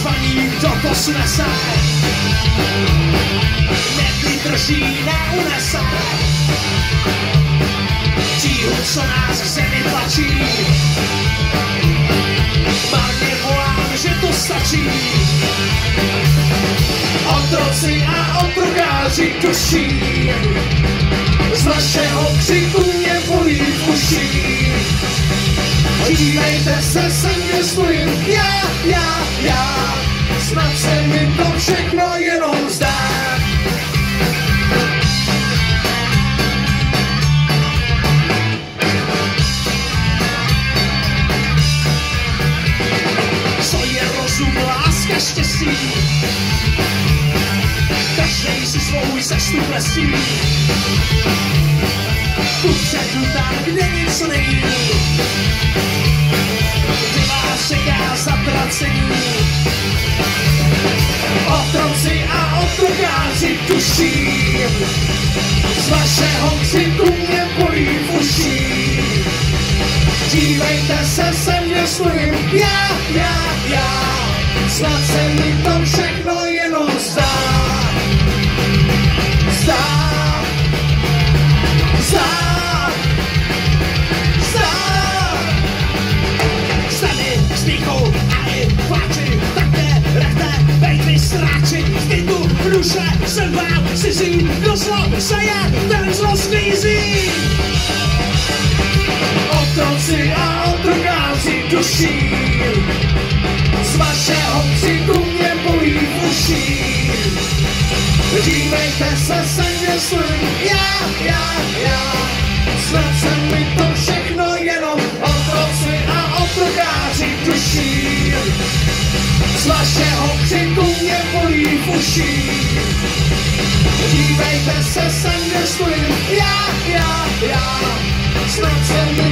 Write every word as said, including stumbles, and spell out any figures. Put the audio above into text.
svanire to possono assare, ne trascina un assare, ti uso nas se ne baci, barne volam že to stačí, otroci a otrokáři duší, z našeho křiku mě bolí v uší. Dívejte se se mně svojím, já, já, já, snad se mi to všechno jenom zdá. Co je rozum, láska, štěstí? Každej si svou cestu plestí. Kupředu tam, kde nic nejde, kde vás čeká zatracení. Otroci a otrokáři duší, z vašeho křiku mě bolí v uších. Dívejte se se mně svojím, já, já, já, snad se mi to všechno jenom zdá. Zdá. Duše jsem vám cizí, kdo zlo seje, ten zlo smízí. Otroci a otrokáři duší, z vašeho křiku mě bolí v uších. Dívejte se se mně svým, já, já, já, snad se mi to všechno jenom. Otroci a otrokáři duší, z vašeho křiku mě bolí v uších. Dívejte se se mně svým, já, já, já, snad se mi